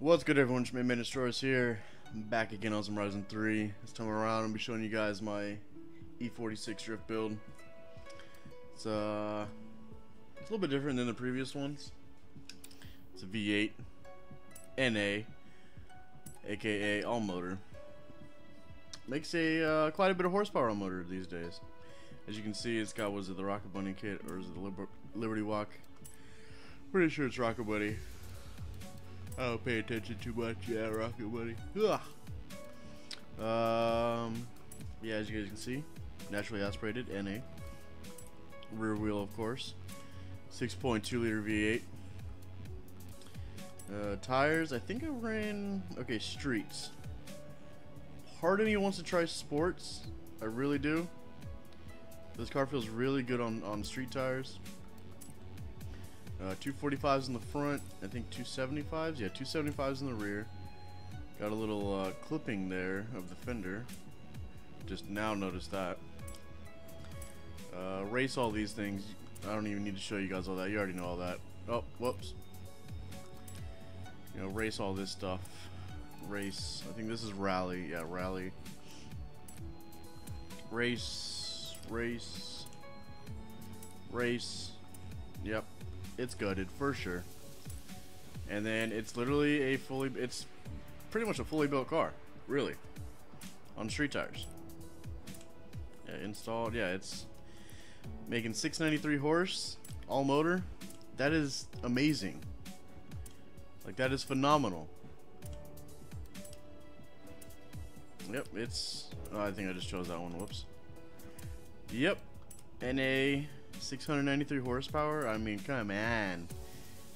What's good, everyone? It's Main Destroyers here. I'm back again on some Horizon 3. This time around, I'll be showing you guys my E46 drift build. It's a little bit different than the previous ones. It's a V8 NA, aka all motor. Makes quite a bit of horsepower on motor these days. As you can see, it's got, was it the Rocket Bunny kit, or is it the Liberty Walk? Pretty sure it's Rocket Bunny. I don't pay attention too much. Yeah, Rocket Bunny. Ugh. Yeah, as you guys can see, naturally aspirated NA. Rear wheel, of course. 6.2 liter V8. Tires, I think I ran, okay, streets. Part of me wants to try sports. I really do. This car feels really good on street tires. 245s in the front, I think 275s, yeah, 275s in the rear. Got a little clipping there of the fender, just now noticed that. Race all these things, I don't even need to show you guys all that, you already know all that. Oh, whoops. You know, race all this stuff. Race, I think this is rally, yeah, rally. Race, race, race, yep. It's gutted for sure, and then it's literally it's pretty much a fully built car, really, on street tires. Yeah, installed. Yeah, it's making 693 horse, all motor. That is amazing. Like, that is phenomenal. Yep, it's. Oh, I think I just chose that one. Whoops. Yep, NA. 693 horsepower. I mean, come on.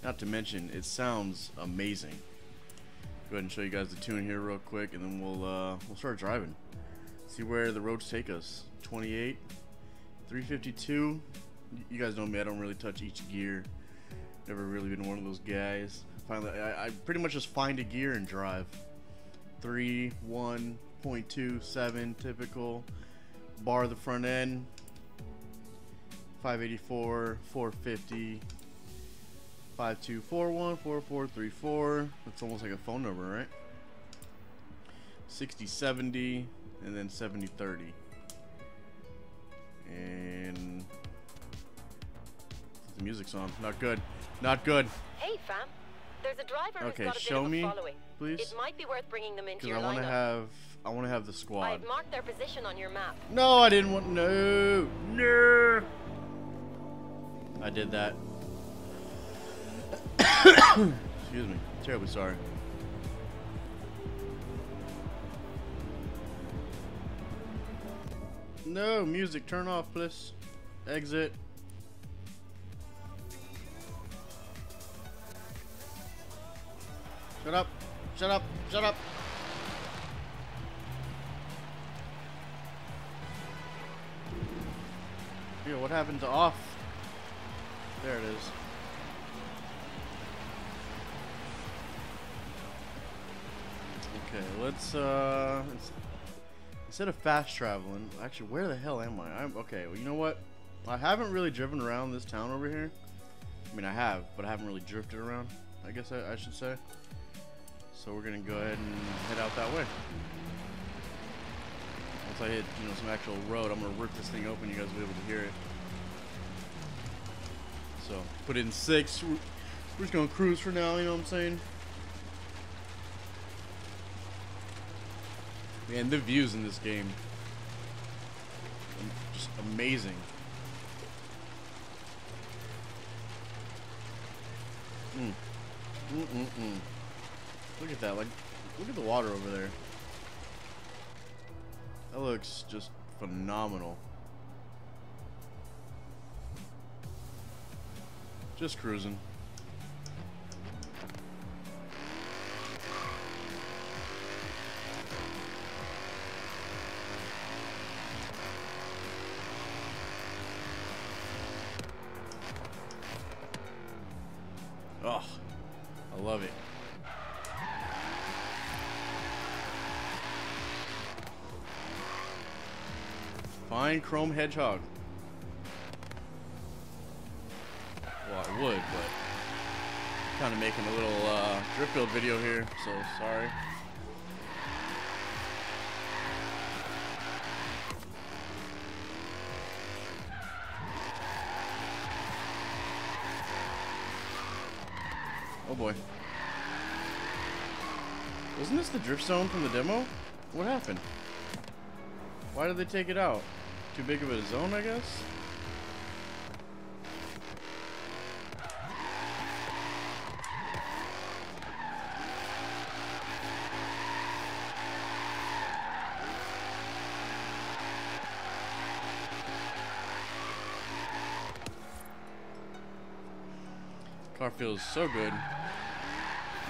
Not to mention, it sounds amazing. Go ahead and show you guys the tune here real quick, and then we'll start driving. See where the roads take us. 28, 352. You guys know me. I don't really touch each gear. Never really been one of those guys. Finally, I pretty much just find a gear and drive. 3, 1.27, typical. Bar the front end. 584, 450, 5241, 4434. That's almost like a phone number, right? 6070, and then 7030. And the music's on. Not good. Not good. Hey, fam. There's a driver. Okay, who's got a show bit of a following. Please. It might be worth bringing them into your lineup. I want to have the squad. I've marked their position on your map. No, I didn't want. No. No. I did that. Excuse me. Terribly sorry. No, music. Turn off, please. Exit. Shut up. Shut up. Shut up. Yo, what happened to off? There it is. Okay, let's instead of fast traveling, actually, where the hell am I? I'm okay. Well, you know what? I haven't really driven around this town over here. I mean, I have, but I haven't really drifted around, I guess I should say. So we're gonna go ahead and head out that way. Once I hit, you know, some actual road, I'm gonna rip this thing open. You guys will be able to hear it. So, put in 6. We're just gonna cruise for now, you know what I'm saying? Man, the views in this game are just amazing. Look at that, like, look at the water over there. That looks just phenomenal. Just cruising. Oh, I love it. Fine chrome hedgehog. Well, I would, but Kind of making a little drip build video here, so sorry. Oh boy. Wasn't this the drift zone from the demo? What happened? Why did they take it out? Too big of a zone, I guess? Car feels so good.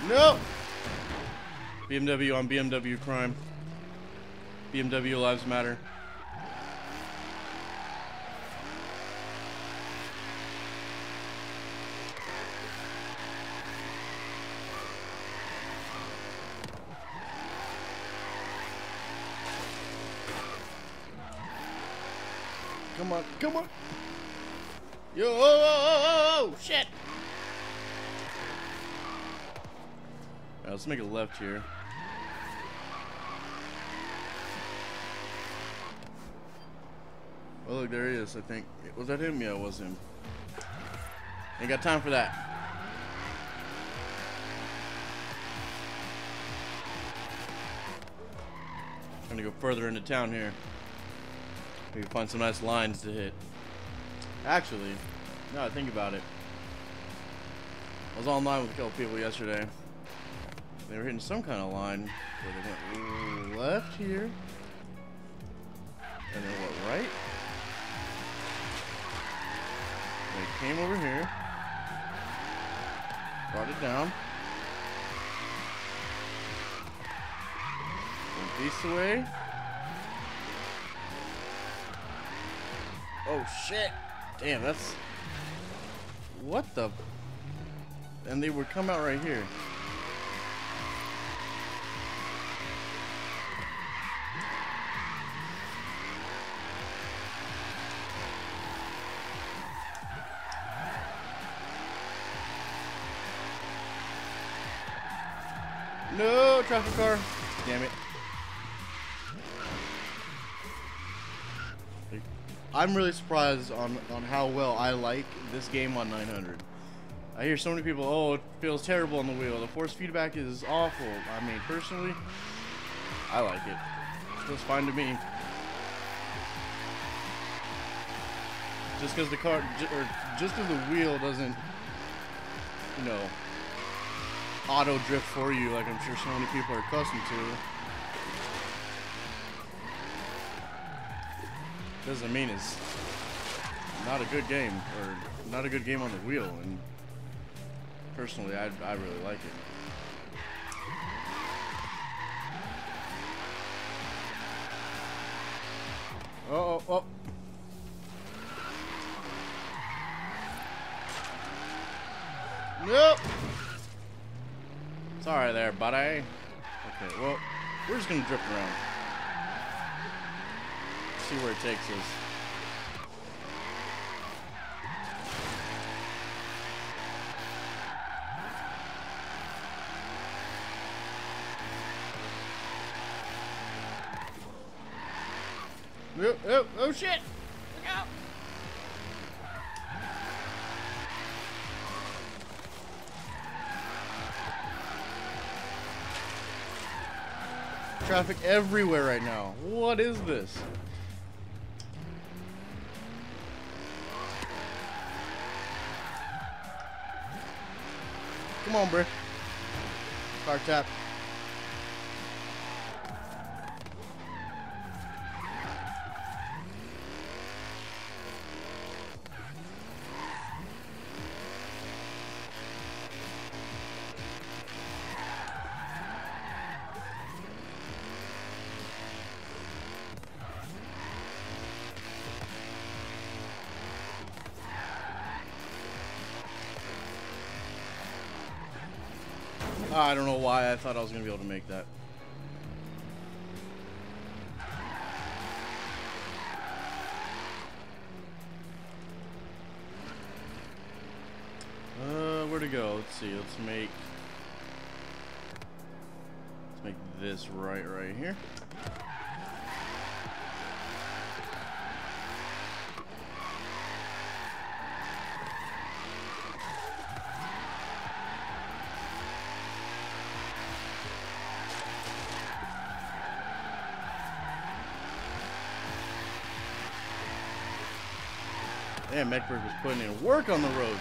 No! BMW on BMW crime. BMW lives matter. Come on, come on. Yo, oh, shit. All right, let's make a left here. Oh, look, there he is, I think. Was that him? Yeah, it was him. Ain't got time for that. Trying to go further into town here. Maybe find some nice lines to hit. Actually, now I think about it, I was online with a couple people yesterday. They were hitting some kind of line where they went left here, and then went right. They came over here, brought it down, went this way. Oh shit! Damn, that's... What the... And they would come out right here. No, traffic car. Damn it. I'm really surprised on how well I like this game on 900. I hear so many people, oh, it feels terrible on the wheel. The force feedback is awful. I mean, personally, I like it. It feels fine to me. Just because the car, or just because the wheel doesn't, you know, auto drift for you like I'm sure so many people are accustomed to. Doesn't mean it's not a good game, or not a good game on the wheel, and personally, I really like it. Oh, oh, oh. Nope. Sorry there, buddy. Okay, well, we're just gonna drift around. See where it takes us. Oh, oh, oh shit! Look out! Traffic everywhere right now. What is this? Come on, bro. Car tap. I don't know why I thought I was going to be able to make that. Where'd to go. Let's see. Let's make this right here. Damn, McPherson was putting in work on the roads.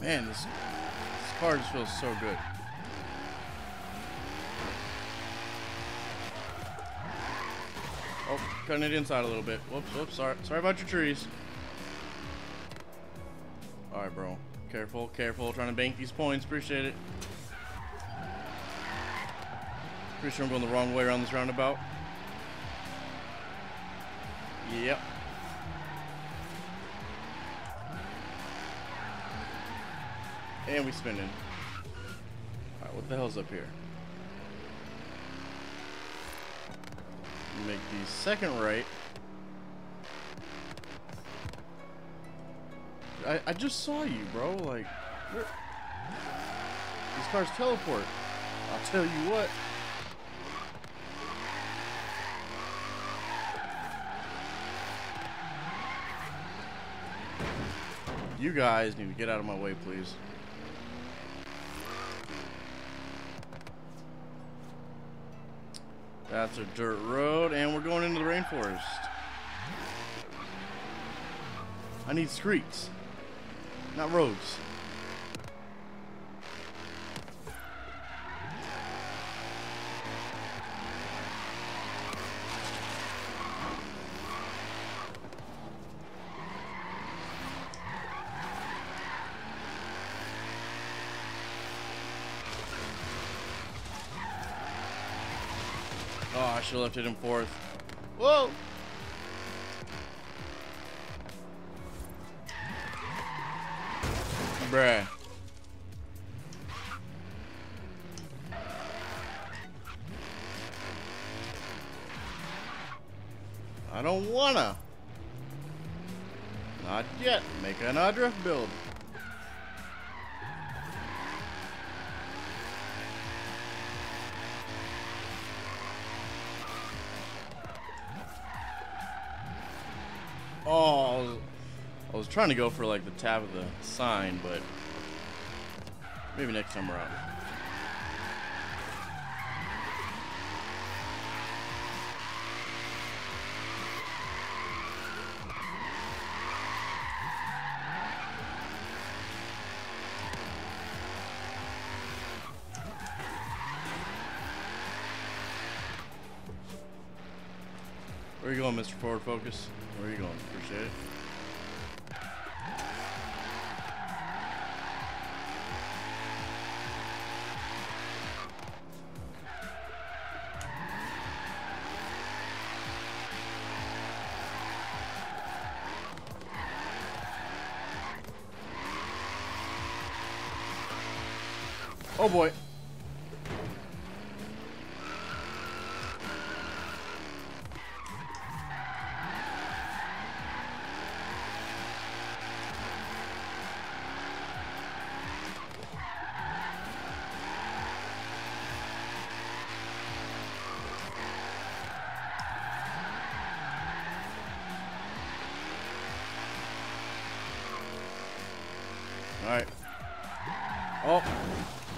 Man, this car just feels so good. Oh, cutting it inside a little bit. Whoops, sorry about your trees. All right, bro. Careful. Trying to bank these points. Appreciate it. Pretty sure I'm going the wrong way around this roundabout. Yep. And we spinning. All right, what the hell's up here? Make the second right. I just saw you, bro. Like, these cars teleport. I'll tell you what. You guys need to get out of my way, please. That's a dirt road, and we're going into the rainforest. I need streets, not roads. Oh, I should have left it in fourth. Whoa! Bruh. I don't wanna. Not yet. Make an drift build. Oh, I was trying to go for like the tap of the sign, but maybe next time around. Where are you going, Mr. Ford Focus? Where are you going? Appreciate it. Oh boy. Alright. Oh,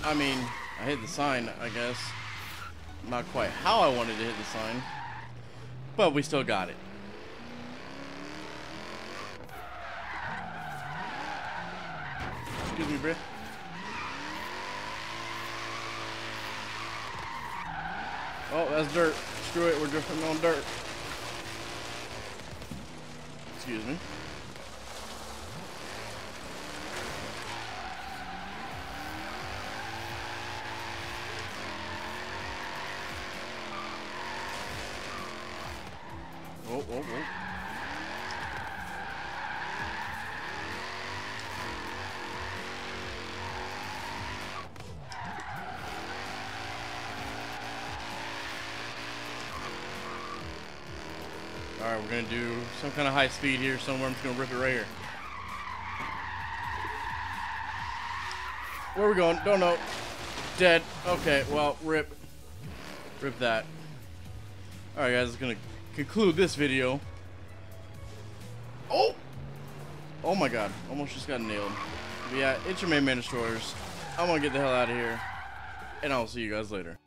I mean, I hit the sign, I guess. Not quite how I wanted to hit the sign, but we still got it. Excuse me, Britt. Oh, that's dirt. Screw it, we're drifting on dirt. Excuse me. Alright, we're going to do some kind of high speed here somewhere. I'm just going to rip it right here. Where are we going? Don't know. Dead. Okay, well, rip. Rip that. Alright, guys, it's going to conclude this video. Oh! Oh my god. Almost just got nailed. But yeah, it's your main Destroyers. I'm going to get the hell out of here. And I'll see you guys later.